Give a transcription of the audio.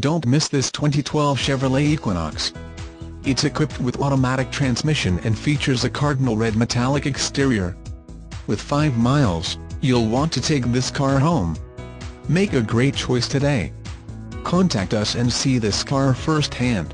Don't miss this 2012 Chevrolet Equinox. It's equipped with automatic transmission and features a Cardinal Red Metallic exterior. With 5 miles, you'll want to take this car home. Make a great choice today. Contact us and see this car firsthand.